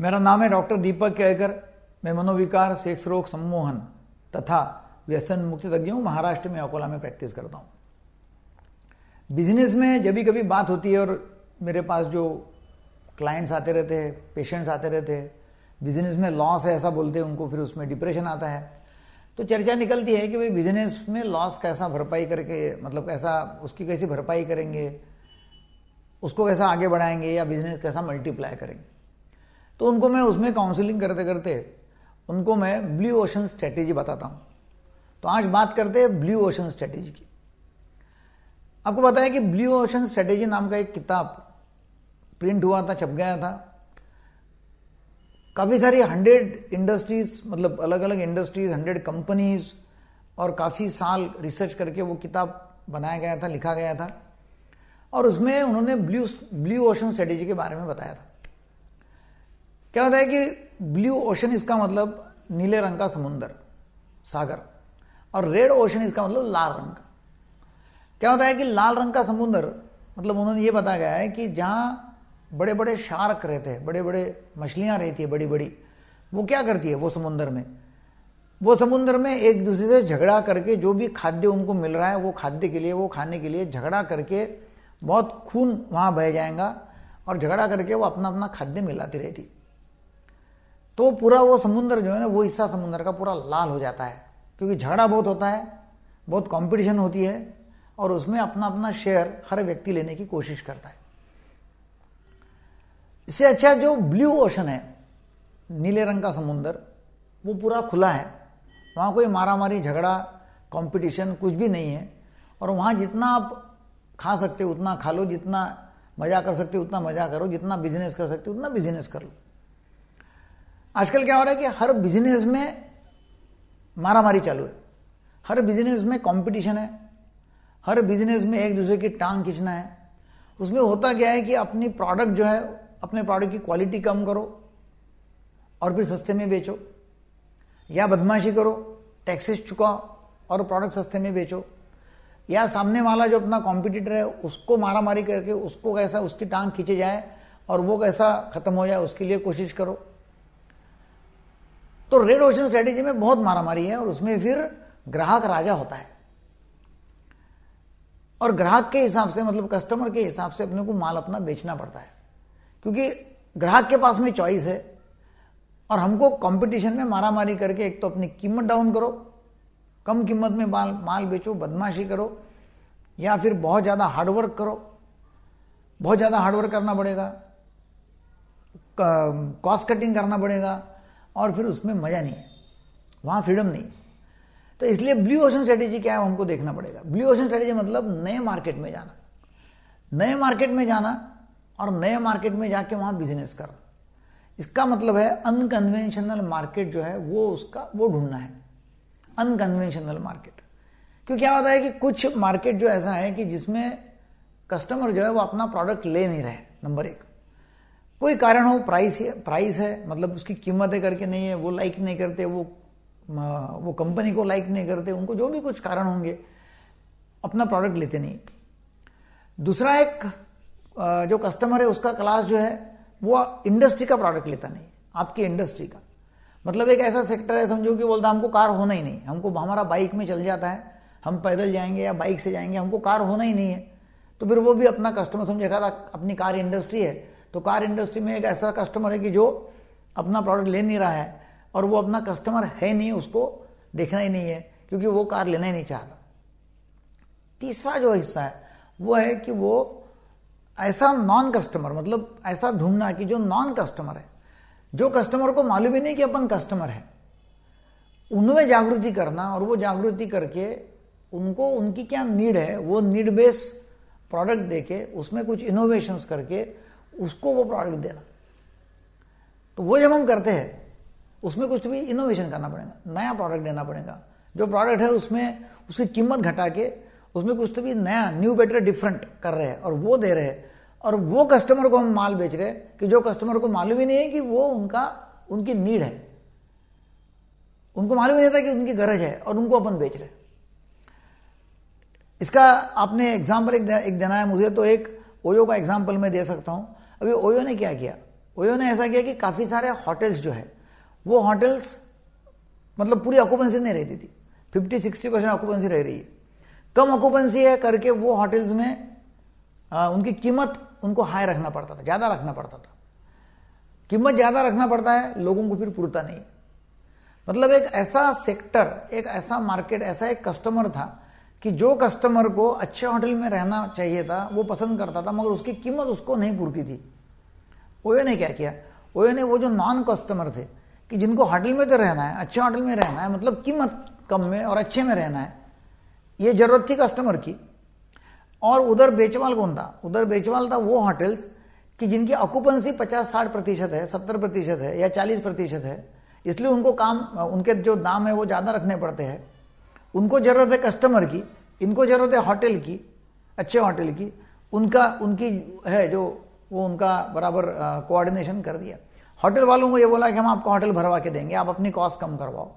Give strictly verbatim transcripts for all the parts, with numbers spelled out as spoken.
मेरा नाम है डॉक्टर दीपक केलकर। मैं मनोविकार, सेक्स रोग सम्मोहन तथा व्यसन मुक्त तज्ञ हूं। महाराष्ट्र में ओला में प्रैक्टिस करता हूं। बिजनेस में जब भी कभी बात होती है और मेरे पास जो क्लाइंट्स आते रहते हैं, पेशेंट्स आते रहते हैं, बिजनेस में लॉस है ऐसा बोलते हैं उनको, फिर उसमें डिप्रेशन आता है। तो चर्चा निकलती है कि भाई बिजनेस में लॉस कैसा भरपाई करके, मतलब कैसा उसकी कैसी भरपाई करेंगे, उसको कैसा आगे बढ़ाएंगे या बिजनेस कैसा मल्टीप्लाई करेंगे। तो उनको मैं उसमें काउंसलिंग करते करते उनको मैं ब्लू ओशन स्ट्रैटेजी बताता हूँ। तो आज बात करते हैं ब्लू ओशन स्ट्रैटेजी की। आपको पता है कि ब्लू ओशन स्ट्रैटेजी नाम का एक किताब प्रिंट हुआ था, छप गया था। काफ़ी सारी हंड्रेड इंडस्ट्रीज, मतलब अलग अलग इंडस्ट्रीज, हंड्रेड कंपनीज और काफ़ी साल रिसर्च करके वो किताब बनाया गया था, लिखा गया था। और उसमें उन्होंने ब्लू ब्लू ओशन स्ट्रैटेजी के बारे में बताया था। क्या होता है कि ब्लू ओशन, इसका मतलब नीले रंग का समुंदर, सागर, और रेड ओशन इसका मतलब लाल रंग का। क्या होता है कि लाल रंग का समुंदर, मतलब उन्होंने ये बताया गया है कि जहाँ बड़े बड़े शार्क रहते हैं, बड़े बड़े मछलियाँ रहती है, बड़ी बड़ी, वो क्या करती है, वो समुंदर में वो समुंदर में एक दूसरे से झगड़ा करके, जो भी खाद्य उनको मिल रहा है वो खाद्य के लिए, वो खाने के लिए झगड़ा करके बहुत खून वहाँ बह जाएगा और झगड़ा करके वो अपना अपना खाद्य मिलाती रहती। तो पूरा वो समुंदर जो है ना, वो हिस्सा समुंदर का पूरा लाल हो जाता है, क्योंकि झगड़ा बहुत होता है, बहुत कॉम्पिटिशन होती है और उसमें अपना अपना शेयर हर व्यक्ति लेने की कोशिश करता है। इससे अच्छा जो ब्लू ओशन है, नीले रंग का समुंदर, वो पूरा खुला है, वहाँ कोई मारामारी, झगड़ा, कंपटीशन कुछ भी नहीं है। और वहाँ जितना आप खा सकते हो उतना खा लो, जितना मज़ा कर सकते हो उतना मज़ा करो, जितना बिजनेस कर सकते हो उतना बिजनेस कर लो। आजकल क्या हो रहा है कि हर बिजनेस में मारामारी चालू है, हर बिजनेस में कंपटीशन है, हर बिजनेस में एक दूसरे की टांग खींचना है। उसमें होता क्या है कि अपनी प्रोडक्ट जो है, अपने प्रोडक्ट की क्वालिटी कम करो और फिर सस्ते में बेचो, या बदमाशी करो, टैक्सेस चुकाओ और प्रोडक्ट सस्ते में बेचो, या सामने वाला जो अपना कॉम्पिटिटर है उसको मारामारी करके उसको कैसा, उसकी टांग खींचे जाए और वो कैसा खत्म हो जाए उसके लिए कोशिश करो। तो रेड ओशन स्ट्रैटेजी में बहुत मारामारी है और उसमें फिर ग्राहक राजा होता है और ग्राहक के हिसाब से, मतलब कस्टमर के हिसाब से अपने को माल अपना बेचना पड़ता है, क्योंकि ग्राहक के पास में चॉइस है। और हमको कंपटीशन में मारामारी करके एक तो अपनी कीमत डाउन करो, कम कीमत में माल माल बेचो, बदमाशी करो, या फिर बहुत ज़्यादा हार्डवर्क करो। बहुत ज़्यादा हार्डवर्क करना पड़ेगा, कॉस्ट कटिंग करना पड़ेगा और फिर उसमें मज़ा नहीं है, वहाँ फ्रीडम नहीं। तो इसलिए ब्लू ओशन स्ट्रैटेजी क्या है हमको देखना पड़ेगा। ब्लू ओशन स्ट्रैटेजी मतलब नए मार्केट में जाना, नए मार्केट में जाना और नए मार्केट में जाके वहाँ बिजनेस करना। इसका मतलब है अनकन्वेंशनल मार्केट जो है वो उसका वो ढूंढना है, अनकन्वेंशनल मार्केट। क्योंकि क्या होता है कि कुछ मार्केट जो ऐसा है कि जिसमें कस्टमर जो है वो अपना प्रोडक्ट ले नहीं रहे, नंबर एक, कोई कारण हो, प्राइस है, प्राइस है मतलब उसकी कीमतें करके नहीं है, वो लाइक नहीं करते, वो वो कंपनी को लाइक नहीं करते, उनको जो भी कुछ कारण होंगे अपना प्रोडक्ट लेते नहीं। दूसरा, एक जो कस्टमर है उसका क्लास जो है वो इंडस्ट्री का प्रोडक्ट लेता नहीं, आपकी इंडस्ट्री का, मतलब एक ऐसा सेक्टर है समझो कि बोलता हमको कार होना ही नहीं, हमको हमारा बाइक में चल जाता है, हम पैदल जाएंगे या बाइक से जाएंगे, हमको कार होना ही नहीं है। तो फिर वो भी अपना कस्टमर समझेगा, अपनी कार इंडस्ट्री है। तो कार इंडस्ट्री में एक ऐसा कस्टमर है कि जो अपना प्रोडक्ट ले नहीं रहा है और वो अपना कस्टमर है नहीं, उसको देखना ही नहीं है क्योंकि वो कार लेना ही नहीं चाहता। तीसरा जो हिस्सा है वो है कि वो ऐसा नॉन कस्टमर, मतलब ऐसा ढूंढना कि जो नॉन कस्टमर है, जो कस्टमर को मालूम ही नहीं कि अपन कस्टमर है, उनमें जागृति करना और वो जागृति करके उनको उनकी क्या नीड है वो नीड बेस्ड प्रोडक्ट देके उसमें कुछ इनोवेशंस करके उसको वो प्रोडक्ट देना। तो वो जब हम करते हैं उसमें कुछ भी इनोवेशन करना पड़ेगा, नया प्रोडक्ट देना पड़ेगा, जो प्रोडक्ट है उसमें उसकी कीमत घटा के उसमें कुछ तो भी नया, न्यू, बेटर, डिफरेंट कर रहे हैं और वो दे रहे हैं और वो कस्टमर को हम माल बेच रहे हैं कि जो कस्टमर को मालूम ही नहीं है कि वो उनका उनकी नीड है, उनको मालूम ही नहीं था कि उनकी गरज है और उनको अपन बेच रहे हैं। इसका आपने एग्जाम्पल एक देना है मुझे, तो एक ओयो का एग्जाम्पल मैं दे सकता हूँ। अभी ओयो ने क्या किया, ओयो ने ऐसा किया कि काफ़ी सारे होटल्स जो है वो होटल्स मतलब पूरी ऑक्यूपेंसी नहीं रहती थी, फिफ्टी सिक्सटी परसेंट ऑक्यूपेंसी रह रही है, कम ऑक्यूपेंसी है करके वो होटल्स में आ, उनकी कीमत उनको हाई रखना पड़ता था, ज़्यादा रखना पड़ता था, कीमत ज़्यादा रखना पड़ता है, लोगों को फिर पूरता नहीं। मतलब एक ऐसा सेक्टर, एक ऐसा मार्केट, ऐसा एक कस्टमर था कि जो कस्टमर को अच्छे होटल में रहना चाहिए था वो पसंद करता था, मगर उसकी कीमत उसको नहीं पूरती थी। ओयो ने क्या किया, ओयो ने वो जो नॉन कस्टमर थे कि जिनको होटल में तो रहना है, अच्छे होटल में रहना है, मतलब कीमत कम में और अच्छे में रहना है, ये जरूरत थी कस्टमर की, और उधर बेचवाल कौन था, उधर बेचवाल था वो होटल्स कि जिनकी ऑक्यूपेंसी पचास साठ प्रतिशत है, सत्तर प्रतिशत है या चालीस प्रतिशत है, इसलिए उनको काम, उनके जो दाम है वो ज़्यादा रखने पड़ते हैं। उनको ज़रूरत है कस्टमर की, इनको ज़रूरत है होटल की, अच्छे होटल की, उनका उनकी है जो वो उनका बराबर कोऑर्डिनेशन कर दिया। होटल वालों को ये बोला कि हम आपको होटल भरवा के देंगे, आप अपनी कॉस्ट कम करवाओ।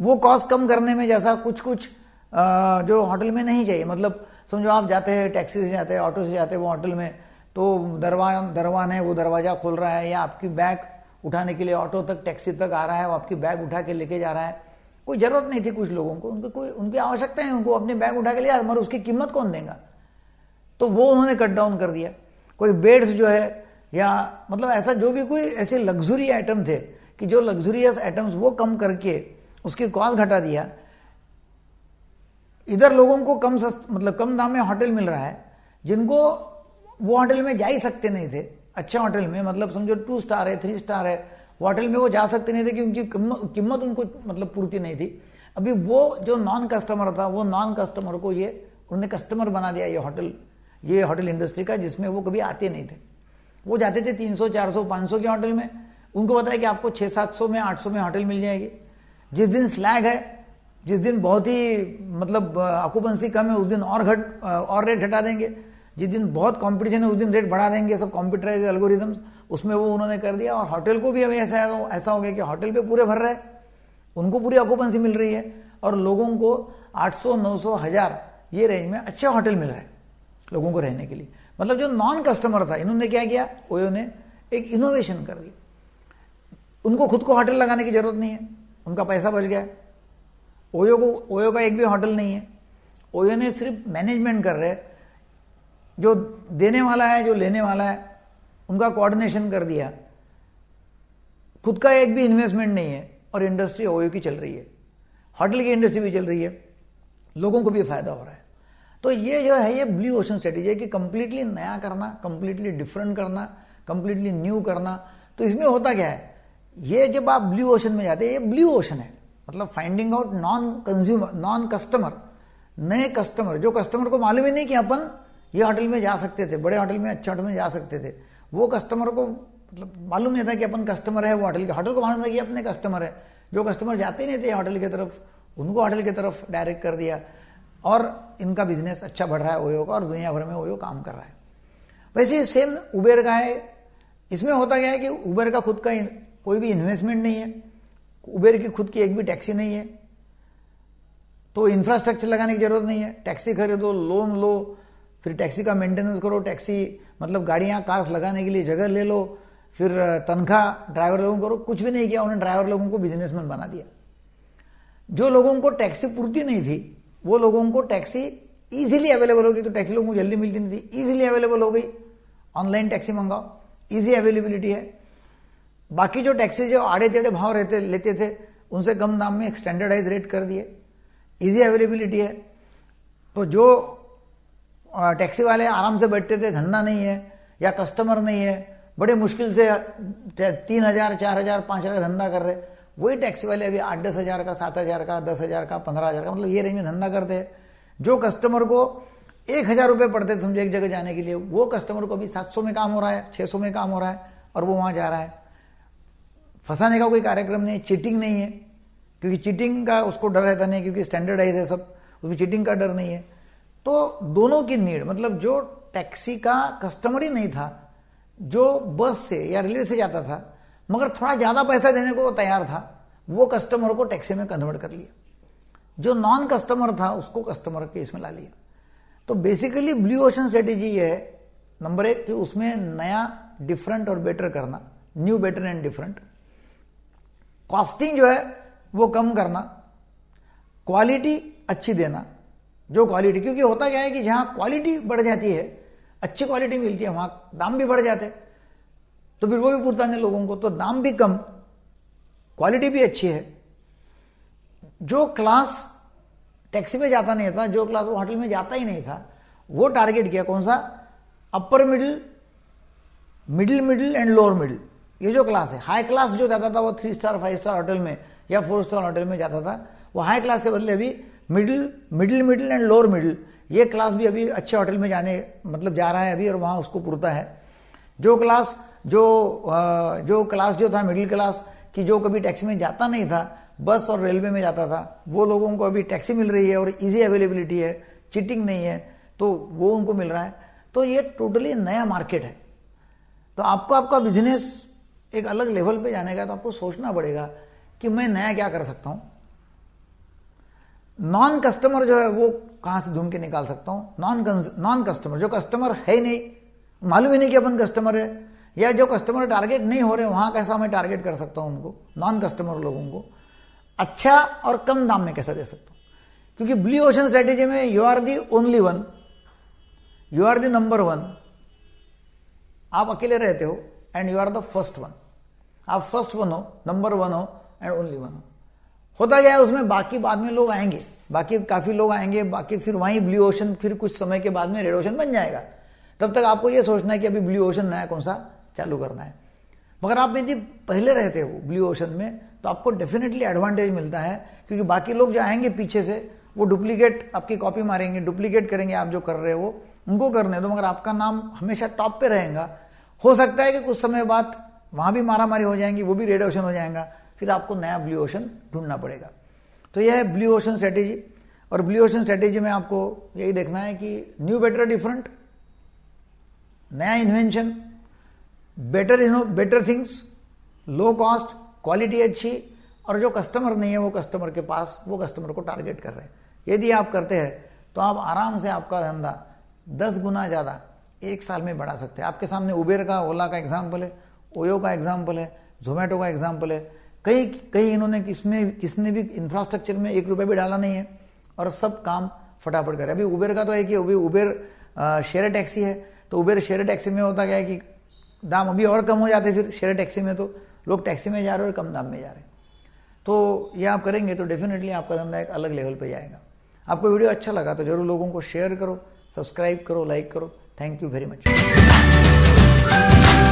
वो कॉस्ट कम करने में जैसा कुछ कुछ आ, जो होटल में नहीं चाहिए, मतलब समझो आप जाते हैं टैक्सी से जाते हैं, ऑटो से जाते हैं वो होटल में, तो दरवाजा दरवान है वो दरवाज़ा खोल रहा है, या आपकी बैग उठाने के लिए ऑटो तक टैक्सी तक आ रहा है वो आपकी बैग उठा के लेके जा रहा है। कोई ज़रूरत नहीं थी कुछ लोगों को, उनकी कोई उनकी आवश्यकता है, उनको अपनी बैग उठा के ले जा, मगर उसकी कीमत कौन देगा, तो वो उन्होंने कट डाउन कर दिया। कोई बेड्स जो है या मतलब ऐसा जो भी कोई ऐसे लग्जरी आइटम थे कि जो लग्जरियस आइटम्स वो कम करके उसकी कॉस्ट घटा दिया। इधर लोगों को कम सस्त मतलब कम दाम में होटल मिल रहा है, जिनको वो होटल में जा ही सकते नहीं थे, अच्छा होटल में मतलब समझो टू स्टार है, थ्री स्टार है, होटल में वो जा सकते नहीं थे क्योंकि उनकी कीमत उनको मतलब पूर्ति नहीं थी। अभी वो जो नॉन कस्टमर था वो नॉन कस्टमर को ये उन्होंने कस्टमर बना दिया, ये होटल ये होटल इंडस्ट्री का, जिसमें वो कभी आते नहीं थे। वो जाते थे तीन सौ, चार सौ, पाँच सौ के होटल में, उनको पता है कि आपको छह सौ, सात सौ में आठ सौ में होटल मिल जाएगी। जिस दिन स्लैग है, जिस दिन बहुत ही मतलब ऑक्यूपेंसी कम है उस दिन और घट और रेट घटा देंगे, जिस दिन बहुत कंपटीशन है उस दिन रेट बढ़ा देंगे, सब कंप्यूटराइज एल्गोरिदम्स, उसमें वो उन्होंने कर दिया। और होटल को भी अभी ऐसा ऐसा हो गया कि होटल पे पूरे भर रहे, उनको पूरी ऑक्यूपेंसी मिल रही है और लोगों को आठ सौ, नौ सौ, हज़ार ये रेंज में अच्छे होटल मिल रहे हैं लोगों को रहने के लिए। मतलब जो नॉन कस्टमर था इन्होंने क्या किया, ओयो ने एक इनोवेशन कर दी। उनको खुद को होटल लगाने की जरूरत नहीं है, उनका पैसा बच गया। ओयो को ओयो का एक भी होटल नहीं है, ओयो ने सिर्फ मैनेजमेंट कर रहे, जो देने वाला है जो लेने वाला है उनका कोऑर्डिनेशन कर दिया, खुद का एक भी इन्वेस्टमेंट नहीं है और इंडस्ट्री ओयो की चल रही है, होटल की इंडस्ट्री भी चल रही है, लोगों को भी फायदा हो रहा है। तो ये जो है ये ब्लू ओशन स्ट्रैटेजी है कि कंप्लीटली नया करना, कंप्लीटली डिफरेंट करना, कंप्लीटली न्यू करना। तो इसमें होता क्या है, ये जब आप ब्लू ओशन में जाते हैं, ये ब्लू ओशन है मतलब finding out non consumer, non customer, नए कस्टमर, जो कस्टमर को मालूम ही नहीं कि अपन ये होटल में जा सकते थे, बड़े होटल में अच्छे होटल में जा सकते थे, वो कस्टमर को मतलब मालूम नहीं था कि अपन कस्टमर है, वो होटल के होटल को मालूम था कि अपने कस्टमर है। जो कस्टमर जाते नहीं थे होटल की तरफ उनको होटल की तरफ डायरेक्ट कर दिया और इनका बिजनेस अच्छा बढ़ रहा है ओयो का, और दुनिया भर में ओयो काम कर रहा है। वैसे सेम उबेर का है, इसमें होता क्या है कि उबेर का खुद का कोई भी इन्वेस्टमेंट नहीं है, उबेर की खुद की एक भी टैक्सी नहीं है, तो इंफ्रास्ट्रक्चर लगाने की जरूरत नहीं है, टैक्सी खरीदो, लोन लो, फिर टैक्सी का मेंटेनेंस करो, टैक्सी मतलब गाड़ियां कार्स लगाने के लिए जगह ले लो, फिर तनख्वाह ड्राइवर लोगों को करो, कुछ भी नहीं किया उन्होंने, ड्राइवर लोगों को बिजनेसमैन बना दिया। जो लोगों को टैक्सी पूर्ति नहीं थी वो लोगों को टैक्सी ईजिली अवेलेबल हो गई, तो टैक्सी लोगों को जल्दी मिलती नहीं थी, ईजिली अवेलेबल हो गई, ऑनलाइन टैक्सी मंगाओ, ईजी अवेलेबिलिटी है। बाकी जो टैक्सी जो आड़े टेढ़े भाव रहते लेते थे उनसे कम दाम में एक स्टैंडर्डाइज रेट कर दिए, इजी अवेलेबिलिटी है। तो जो टैक्सी वाले आराम से बैठते थे, धंधा नहीं है या कस्टमर नहीं है, बड़े मुश्किल से तीन हजार चार हजार पाँच हजार धंधा कर रहे, वही टैक्सी वाले अभी आठ दस हज़ार का, सात हज़ार का, दस हज़ार का, पंद्रह हज़ार का, मतलब ये रेंज में धंधा करते हैं। जो कस्टमर को एक हज़ार रुपये पड़ते थे समझो एक जगह जाने के लिए, वो कस्टमर को अभी सात सौ में काम हो रहा है, छः सौ में काम हो रहा है और वो वहाँ जा रहा है। फंसाने का कोई कार्यक्रम नहीं है, चीटिंग नहीं है, क्योंकि चीटिंग का उसको डर रहता नहीं, क्योंकि स्टैंडर्डाइज है सब, उसमें चीटिंग का डर नहीं है। तो दोनों की नीड, मतलब जो टैक्सी का कस्टमर ही नहीं था, जो बस से या रेलवे से जाता था मगर थोड़ा ज़्यादा पैसा देने को तैयार था, वो कस्टमर को टैक्सी में कन्वर्ट कर लिया। जो नॉन कस्टमर था उसको कस्टमर के इसमें ला लिया। तो बेसिकली ब्लू ओशन स्ट्रैटेजी ये है नंबर एक कि उसमें नया डिफरेंट और बेटर करना, new better and different. Costing जो है वो कम करना, क्वालिटी अच्छी देना, जो क्वालिटी, क्योंकि होता क्या है कि जहां क्वालिटी बढ़ जाती है, अच्छी क्वालिटी मिलती है, वहां दाम भी बढ़ जाते हैं, तो फिर वो भी पूछताने लोगों को, तो दाम भी कम, क्वालिटी भी अच्छी है। जो क्लास टैक्सी में जाता नहीं था, जो क्लास वो होटल में जाता ही नहीं था, वो टारगेट किया, कौन सा, upper middle, middle middle and lower middle, ये जो क्लास है। हाई क्लास जो जाता था वो three star five star hotel में या फोर स्टार होटल में जाता था, वो हाई क्लास के बदले अभी middle middle middle and lower middle, ये क्लास भी अभी अच्छे होटल में जाने मतलब जा रहा है अभी, और वहां उसको पुरता है। जो क्लास जो जो क्लास जो था मिडिल क्लास कि जो कभी टैक्सी में जाता नहीं था, बस और रेलवे में जाता था, वो लोगों को अभी टैक्सी मिल रही है और इजी अवेलेबिलिटी है, चीटिंग नहीं है, तो वो उनको मिल रहा है। तो ये टोटली नया मार्केट है। तो आपको आपका बिजनेस एक अलग लेवल पे जाने का, तो आपको सोचना पड़ेगा कि मैं नया क्या कर सकता हूं, नॉन कस्टमर जो है वो कहां से ढूंढ के निकाल सकता हूं, नॉन नॉन कस्टमर, जो कस्टमर है ही नहीं, मालूम ही नहीं कि अपन कस्टमर है, या जो कस्टमर टारगेट नहीं हो रहे वहां कैसा मैं टारगेट कर सकता हूं उनको, नॉन कस्टमर लोगों को अच्छा और कम दाम में कैसा दे सकता हूं। क्योंकि ब्लू ओशन स्ट्रैटेजी में you are the only one, you are the number one, आप अकेले रहते हो, and you are the first one, आप फर्स्ट वन हो, नंबर वन हो एंड ओनली वन हो। होता क्या है उसमें, बाकी बाद में लोग आएंगे, बाकी काफी लोग आएंगे, बाकी फिर वहीं ब्लू ओशन फिर कुछ समय के बाद में रेड ओशन बन जाएगा। तब तक आपको यह सोचना है कि अभी ब्लू ओशन नया कौन सा चालू करना है। मगर आप यदि पहले रहते हो ब्लू ओशन में, तो आपको डेफिनेटली एडवांटेज मिलता है, क्योंकि बाकी लोग जो आएंगे पीछे से वो डुप्लीकेट आपकी कॉपी मारेंगे, डुप्लीकेट करेंगे आप जो कर रहे हो, उनको करने दो, मगर आपका नाम हमेशा टॉप पे रहेगा। हो सकता है कि कुछ समय बाद वहां भी मारामारी हो जाएंगी, वो भी रेड ओशन हो जाएगा, फिर आपको नया ब्लू ओशन ढूंढना पड़ेगा। तो यह है ब्लू ओशन स्ट्रैटेजी। और ब्लू ओशन स्ट्रैटेजी में आपको यही देखना है कि न्यू बेटर डिफरेंट, नया इन्वेंशन, बेटर इनो better things, low cost, quality अच्छी, और जो कस्टमर नहीं है वो कस्टमर के पास, वो कस्टमर को टारगेट कर रहे हैं। यदि आप करते हैं तो आप आराम से आपका धंधा दस गुना ज़्यादा एक साल में बढ़ा सकते हैं। आपके सामने उबेर का, ओला का एग्जाम्पल है, ओयो का एग्जाम्पल है, जोमेटो का एग्जाम्पल है। कई कई इन्होंने किसमें किसने भी इंफ्रास्ट्रक्चर में एक रुपये भी डाला नहीं है और सब काम फटाफट करे। अभी उबेर का तो है कि उबेर शेयर टैक्सी है, तो उबेर शेयर टैक्सी में होता क्या है कि दाम अभी और कम हो जाते, फिर शेयर टैक्सी में तो लोग टैक्सी में जा रहे हैं और कम दाम में जा रहे हैं। तो ये आप करेंगे तो डेफिनेटली आपका धंधा एक अलग लेवल पे जाएगा। आपको वीडियो अच्छा लगा तो जरूर लोगों को शेयर करो, सब्सक्राइब करो, लाइक करो। Thank you very much.